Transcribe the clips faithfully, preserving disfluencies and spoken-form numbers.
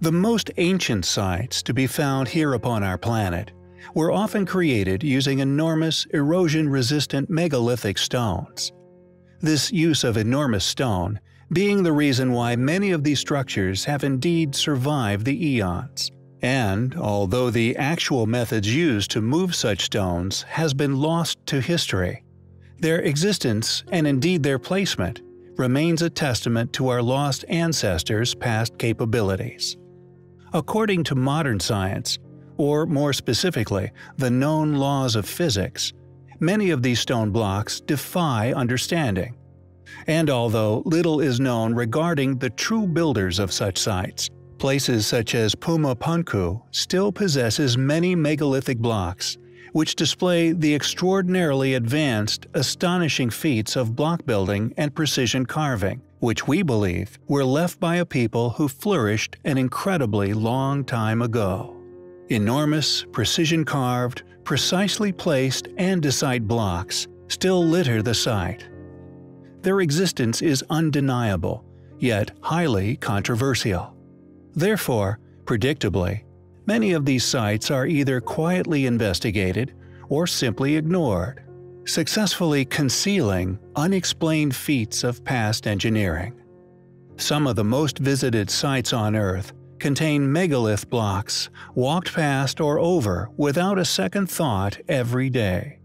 The most ancient sites to be found here upon our planet were often created using enormous erosion-resistant megalithic stones. This use of enormous stone being the reason why many of these structures have indeed survived the eons. And although the actual methods used to move such stones has been lost to history, their existence and indeed their placement remains a testament to our lost ancestors' past capabilities. According to modern science, or more specifically, the known laws of physics, many of these stone blocks defy understanding. And although little is known regarding the true builders of such sites, places such as Puma Punku still possesses many megalithic blocks, which display the extraordinarily advanced, astonishing feats of block building and precision carving, which we believe were left by a people who flourished an incredibly long time ago. Enormous, precision-carved, precisely placed andesite blocks still litter the site. Their existence is undeniable, yet highly controversial. Therefore, predictably, many of these sites are either quietly investigated or simply ignored, successfully concealing unexplained feats of past engineering. Some of the most visited sites on Earth contain megalith blocks walked past or over without a second thought every day.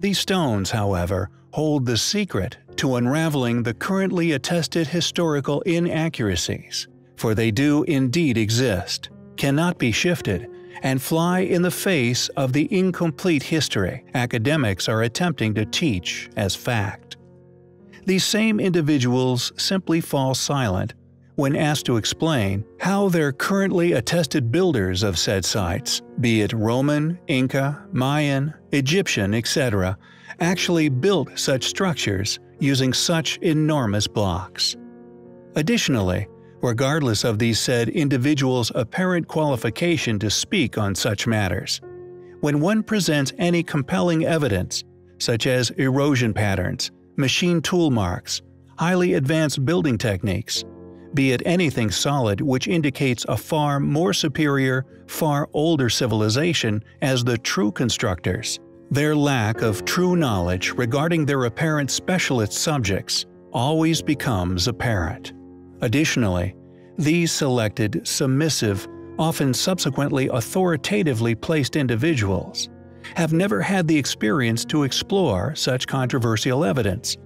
These stones, however, hold the secret to unraveling the currently attested historical inaccuracies, for they do indeed exist, cannot be shifted, and fly in the face of the incomplete history academics are attempting to teach as fact. These same individuals simply fall silent when asked to explain how their currently attested builders of said sites, be it Roman, Inca, Mayan, Egyptian, et cetera, actually built such structures using such enormous blocks. Additionally, regardless of these said individuals' apparent qualification to speak on such matters, when one presents any compelling evidence, such as erosion patterns, machine tool marks, highly advanced building techniques, be it anything solid which indicates a far more superior, far older civilization as the true constructors, their lack of true knowledge regarding their apparent specialist subjects always becomes apparent. Additionally, these selected, submissive, often subsequently authoritatively placed individuals have never had the experience to explore such controversial evidence,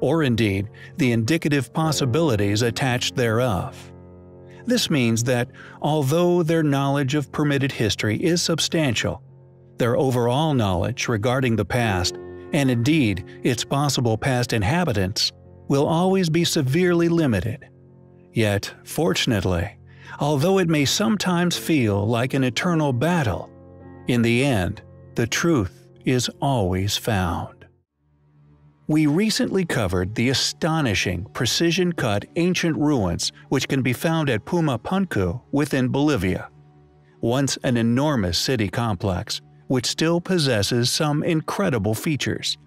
or indeed the indicative possibilities attached thereof. This means that, although their knowledge of permitted history is substantial, their overall knowledge regarding the past, and indeed its possible past inhabitants, will always be severely limited. Yet, fortunately, although it may sometimes feel like an eternal battle, in the end, the truth is always found. We recently covered the astonishing precision-cut ancient ruins which can be found at Puma Punku within Bolivia, once an enormous city complex which still possesses some incredible features.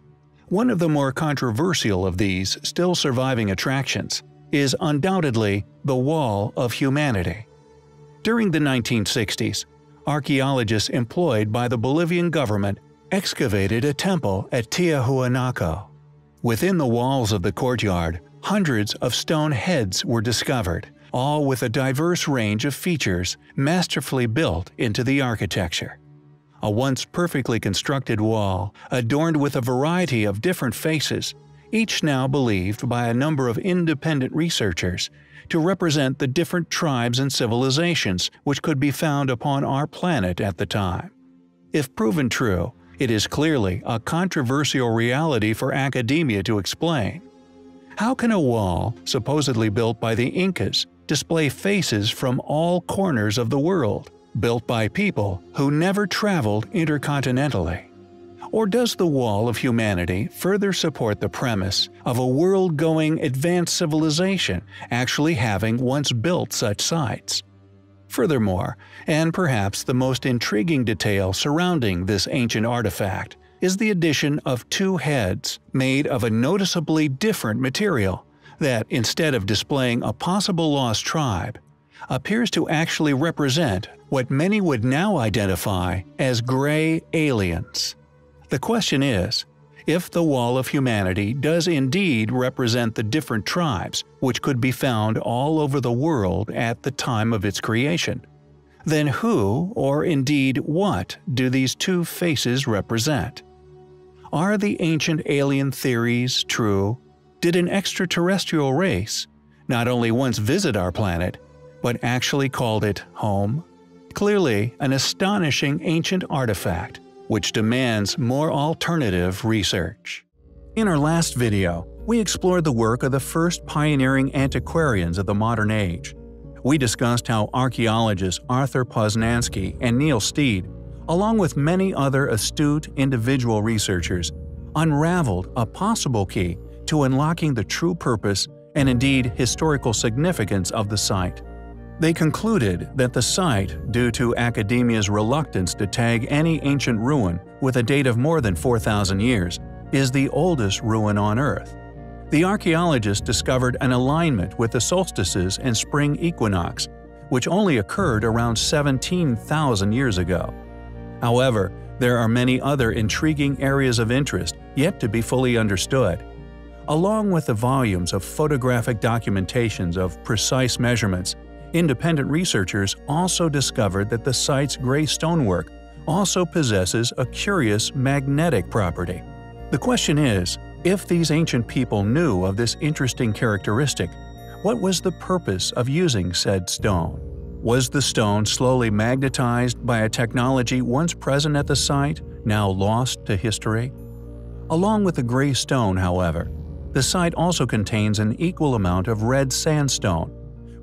One of the more controversial of these still surviving attractions is undoubtedly the Wall of Humanity. During the nineteen sixties, archaeologists employed by the Bolivian government excavated a temple at Tiwanaku. Within the walls of the courtyard, hundreds of stone heads were discovered, all with a diverse range of features masterfully built into the architecture. A once perfectly constructed wall, adorned with a variety of different faces, each now believed by a number of independent researchers to represent the different tribes and civilizations which could be found upon our planet at the time. If proven true, it is clearly a controversial reality for academia to explain. How can a wall, supposedly built by the Incas, display faces from all corners of the world, built by people who never traveled intercontinentally? Or does the Wall of Humanity further support the premise of a world-going advanced civilization actually having once built such sites? Furthermore, and perhaps the most intriguing detail surrounding this ancient artifact, is the addition of two heads made of a noticeably different material that, instead of displaying a possible lost tribe, appears to actually represent what many would now identify as gray aliens. The question is, if the Wall of Humanity does indeed represent the different tribes which could be found all over the world at the time of its creation, then who, or indeed what, do these two faces represent? Are the ancient alien theories true? Did an extraterrestrial race not only once visit our planet, but actually called it home? Clearly, an astonishing ancient artifact, which demands more alternative research. In our last video, we explored the work of the first pioneering antiquarians of the modern age. We discussed how archaeologists Arthur Posnansky and Neil Steed, along with many other astute individual researchers, unraveled a possible key to unlocking the true purpose and indeed historical significance of the site. They concluded that the site, due to academia's reluctance to tag any ancient ruin with a date of more than four thousand years, is the oldest ruin on Earth. The archaeologists discovered an alignment with the solstices and spring equinox, which only occurred around seventeen thousand years ago. However, there are many other intriguing areas of interest yet to be fully understood. Along with the volumes of photographic documentations of precise measurements, independent researchers also discovered that the site's gray stonework also possesses a curious magnetic property. The question is, if these ancient people knew of this interesting characteristic, what was the purpose of using said stone? Was the stone slowly magnetized by a technology once present at the site, now lost to history? Along with the gray stone, however, the site also contains an equal amount of red sandstone,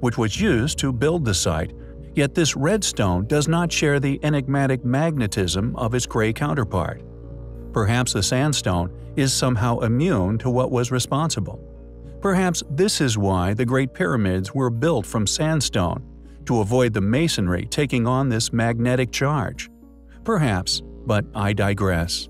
which was used to build the site, yet this red stone does not share the enigmatic magnetism of its gray counterpart. Perhaps the sandstone is somehow immune to what was responsible. Perhaps this is why the Great Pyramids were built from sandstone, to avoid the masonry taking on this magnetic charge. Perhaps, but I digress.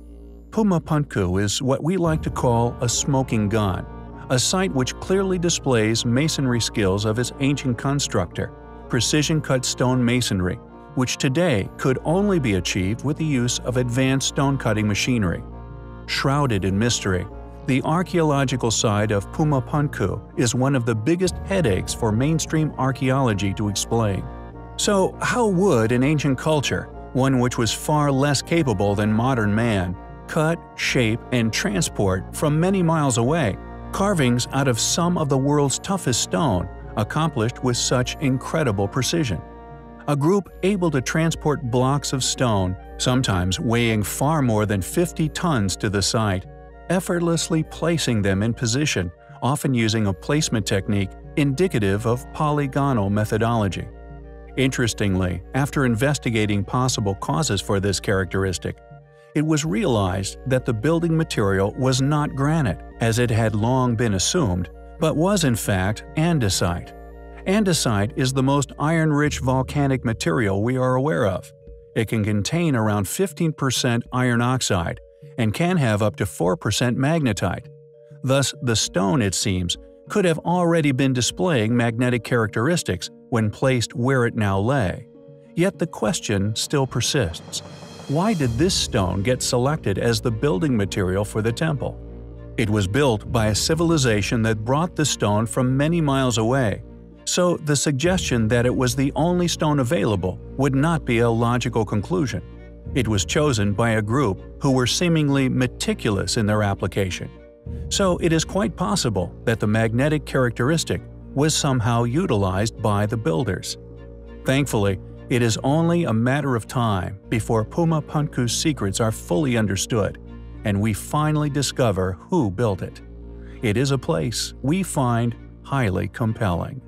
Puma Punku is what we like to call a smoking gun, a site which clearly displays masonry skills of its ancient constructor, precision-cut stone masonry, which today could only be achieved with the use of advanced stone-cutting machinery. Shrouded in mystery, the archaeological side of Puma Punku is one of the biggest headaches for mainstream archaeology to explain. So how would an ancient culture, one which was far less capable than modern man, cut, shape, and transport from many miles away carvings out of some of the world's toughest stone, accomplished with such incredible precision? A group able to transport blocks of stone, sometimes weighing far more than fifty tons, to the site, effortlessly placing them in position, often using a placement technique indicative of polygonal methodology. Interestingly, after investigating possible causes for this characteristic, it was realized that the building material was not granite, as it had long been assumed, but was in fact andesite. Andesite is the most iron-rich volcanic material we are aware of. It can contain around fifteen percent iron oxide and can have up to four percent magnetite. Thus, the stone, it seems, could have already been displaying magnetic characteristics when placed where it now lay. Yet the question still persists. Why did this stone get selected as the building material for the temple? It was built by a civilization that brought the stone from many miles away, so the suggestion that it was the only stone available would not be a logical conclusion. It was chosen by a group who were seemingly meticulous in their application. So it is quite possible that the magnetic characteristic was somehow utilized by the builders. Thankfully, it is only a matter of time before Puma Punku's secrets are fully understood, and we finally discover who built it. It is a place we find highly compelling.